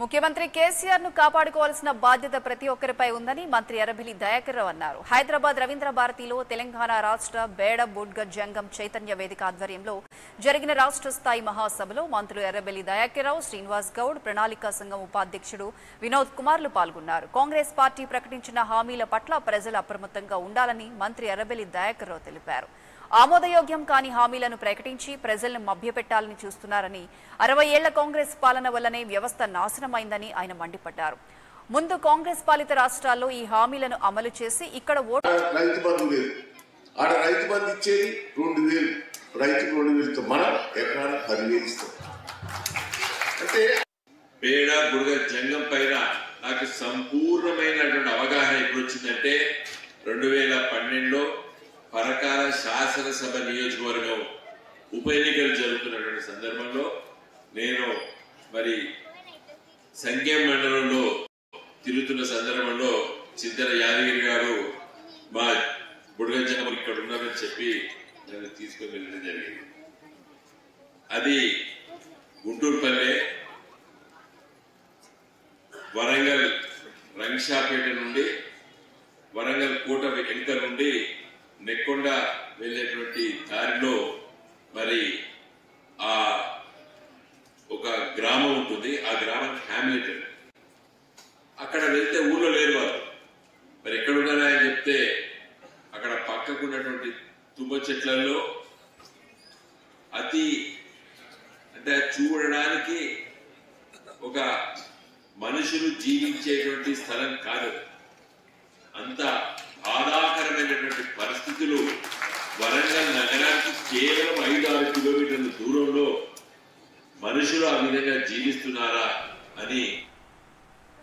ముఖ్యమంత్రి కేసీఆర్ ను కాపాడుకోవాల్సిన బాధ్యత ప్రతి ఒక్కరిపై ఉందని మంత్రి ఎర్రబెల్లి దయాకర్ అన్నారు. హైదరాబాద్ రవీంద్ర భారతిలో తెలంగాణ రాష్ట్ర బేడ బుడ్గ జంగం చైతన్య వేదిక ఆధ్వర్యంలో జరిగిన రాష్ట్ర స్థాయి మహాసభలో మంత్రులు ఎర్రబెల్లి దయాకర్ రావు, శ్రీనివాస్ గౌడ్, ప్రణాళికా సంఘం ఉపాధ్యక్షుడు వినోద్ కుమార్లు పాల్గొన్నారు. కాంగ్రెస్ పార్టీ ప్రకటించిన హామీల పట్ల ప్రజలు అప్రమత్తంగా ఉండాలని మంత్రి ఎర్రబెల్లి దయాకర్ రావు తెలిపారు. ఆమోదయోగ్యం కాని హామీలను ప్రకటించి ప్రజలను మభ్యపెట్టాలని చూస్తున్నారని, 60 ఏళ్ల కాంగ్రెస్ పాలన వల్లనే వ్యవస్థ నాశనమైందని ఆయన మండిపడ్డారు. ముందు కాంగ్రెస్ పాలిత రాష్ట్రాల్లో ఈ హామీలను అమలు చేసి ఇక్కడ పరకాల శాసనసభ నియోజకవర్గం ఉప ఎన్నికలు జరుగుతున్నటువంటి సందర్భంలో నేను మరి సంఖ్య మండలంలో తిరుగుతున్న సందర్భంలో సిద్ధర యాదగిరి గారు మా బుడగంజనములు ఇక్కడ ఉన్నారని చెప్పి నన్ను తీసుకుని వెళ్ళడం జరిగింది. అది గుంటూరుపల్లె వరంగల్ రంగశాపేట నుండి వరంగల్ కోట వెంట నుండి నెక్కొండ వెళ్ళేటువంటి దారిలో మరి ఆ ఒక గ్రామం ఉంటుంది. ఆ గ్రామం హ్యామ్లెట్ అని అక్కడ వెళ్తే ఊళ్ళో లేరు వారు. మరి ఎక్కడున్నారా అని చెప్తే అక్కడ పక్కకున్నటువంటి తుమ్మ చెట్లలో అతి అంటే చూడడానికి ఒక మనుషులు జీవించేటువంటి స్థలం కాదు. అంత బాధాకరమైనటువంటి పరిస్థితులు వరంగల్ నగరానికి కేవలం 5-6 కిలోమీటర్ల దూరంలో మనుషులు ఆ విధంగా జీవిస్తున్నారా అని